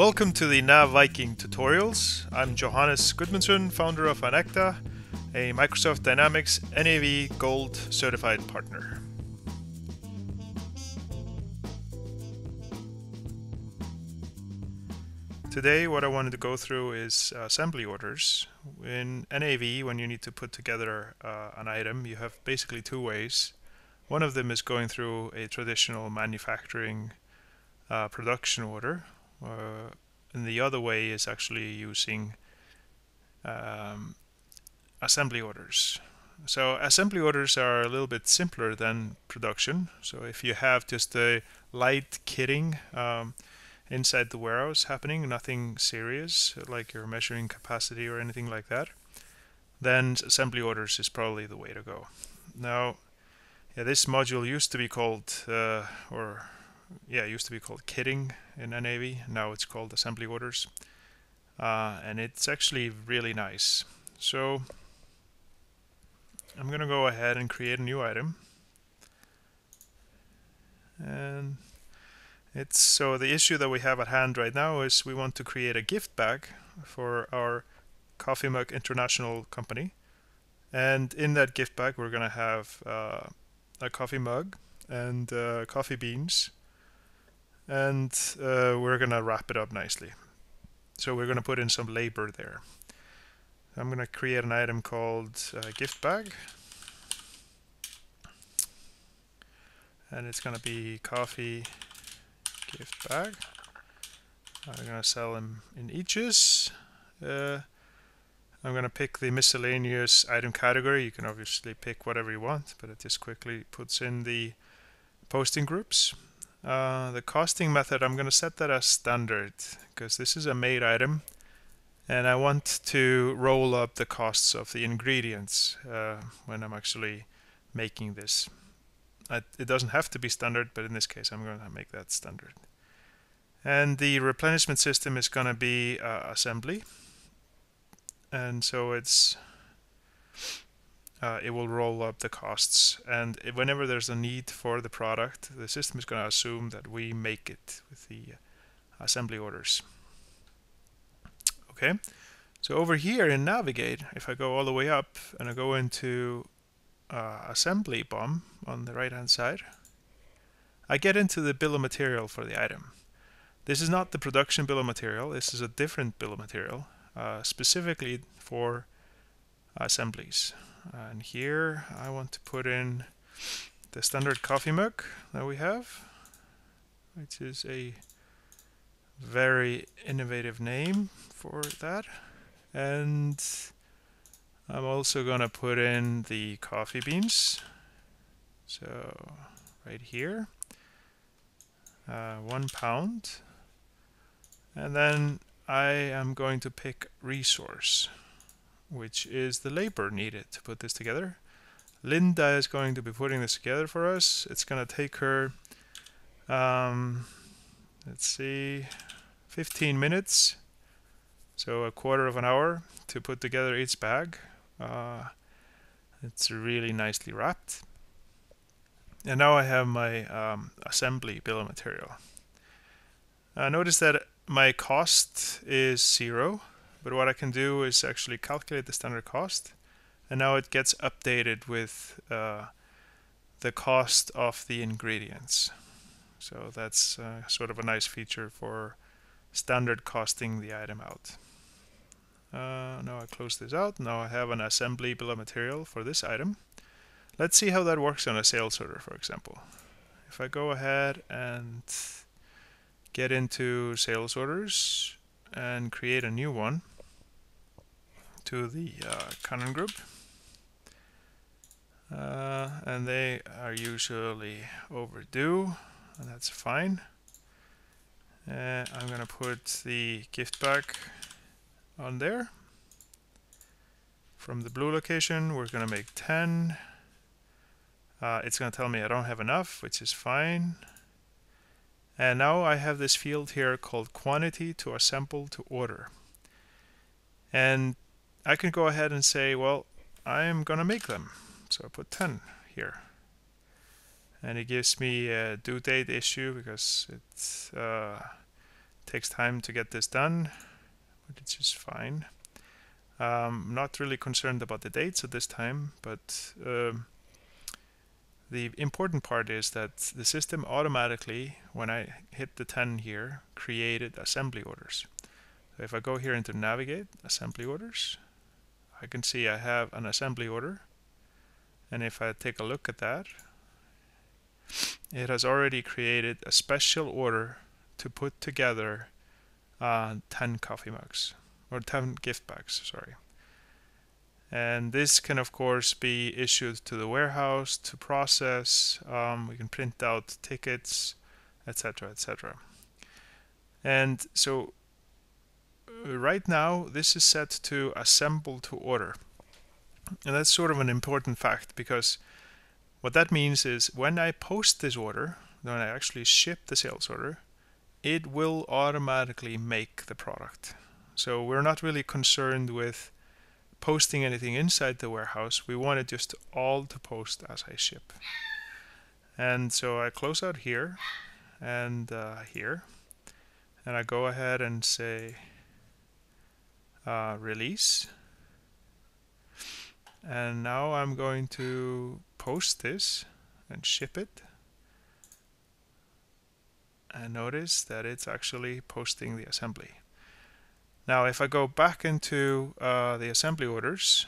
Welcome to the NAV Viking tutorials. I'm Johannes Gudmundsson, founder of inecta, a Microsoft Dynamics NAV Gold certified partner. Today what I wanted to go through is assembly orders. In NAV, when you need to put together an item, you have basically two ways. One of them is going through a traditional manufacturing production order. And the other way is actually using assembly orders. So assembly orders are a little bit simpler than production. So if you have just a light kitting inside the warehouse happening, nothing serious like you're measuring capacity or anything like that, then assembly orders is probably the way to go. Now, yeah, this module used to be called called kitting in NAV. Now it's called assembly orders, and it's actually really nice. So I'm going to go ahead and create a new item, and so the issue that we have at hand right now is we want to create a gift bag for our Coffee Mug International company, and in that gift bag we're going to have a coffee mug and coffee beans. And we're going to wrap it up nicely. So we're going to put in some labor there. I'm going to create an item called gift bag. And it's going to be coffee gift bag. I'm going to sell them in eaches. I'm going to pick the miscellaneous item category. You can obviously pick whatever you want, but it just quickly puts in the posting groups. The costing method, I'm going to set that as standard because this is a made item and I want to roll up the costs of the ingredients when I'm actually making this. It doesn't have to be standard, but in this case I'm going to make that standard. And the replenishment system is going to be assembly, and so it's it will roll up the costs, and whenever there's a need for the product, the system is going to assume that we make it with the assembly orders. Okay, so over here in Navigate, if I go all the way up and I go into Assembly BOM on the right hand side, I get into the bill of material for the item. This is not the production bill of material, this is a different bill of material specifically for assemblies. And here I want to put in the standard coffee mug that we have, which is a very innovative name for that. And I'm also going to put in the coffee beans. So right here, 1 pound. And then I am going to pick resource, which is the labor needed to put this together. Linda is going to be putting this together for us. It's going to take her, 15 minutes, so a quarter of an hour to put together each bag. It's really nicely wrapped. And now I have my assembly bill of material. Notice that my cost is 0. But what I can do is actually calculate the standard cost, and now it gets updated with the cost of the ingredients. So that's sort of a nice feature for standard costing the item out. Now I close this out. Now I have an assembly bill of material for this item. Let's see how that works on a sales order, for example. If I go ahead and get into sales orders and create a new one to the Canon group, and they are usually overdue, and that's fine. I'm going to put the gift bag on there. From the blue location we're going to make 10. It's going to tell me I don't have enough, which is fine. And now I have this field here called quantity to assemble to order. And I can go ahead and say, well, I'm going to make them. So I put 10 here. And it gives me a due date issue because it Takes time to get this done, but it's just fine. I'm not really concerned about the dates at this time, but the important part is that the system automatically, when I hit the 10 here, created assembly orders. So if I go here into Navigate, Assembly Orders, I can see I have an assembly order. And if I take a look at that, it has already created a special order to put together 10 coffee mugs, or 10 gift bags, sorry. And this can, of course, be issued to the warehouse to process. We can print out tickets, etc., etc. And so right now, this is set to assemble to order. And that's sort of an important fact, because what that means is when I post this order, when I actually ship the sales order, it will automatically make the product. So we're not really concerned with posting anything inside the warehouse. We want it just all to post as I ship. And so I close out here and here, and I go ahead and say release. And now I'm going to post this and ship it. And notice that it's actually posting the assembly. Now if I go back into the assembly orders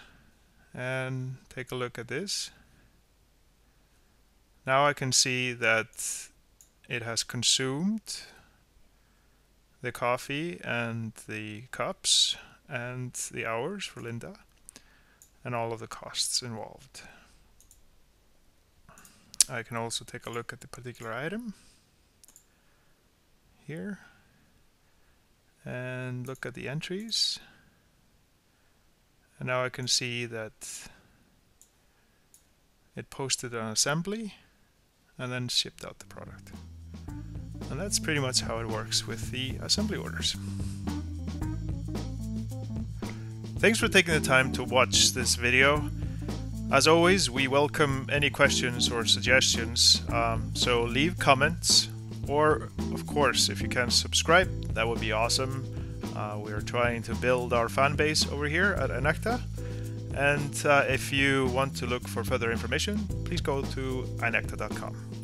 and take a look at this, now I can see that it has consumed the coffee and the cups and the hours for Linda and all of the costs involved. I can also take a look at the particular item here and look at the entries, and now I can see that it posted an assembly and then shipped out the product. And that's pretty much how it works with the assembly orders. Thanks for taking the time to watch this video. As always, we welcome any questions or suggestions, so leave comments, or of course if you can subscribe, that would be awesome. We are trying to build our fan base over here at inecta, and if you want to look for further information, please go to inecta.com.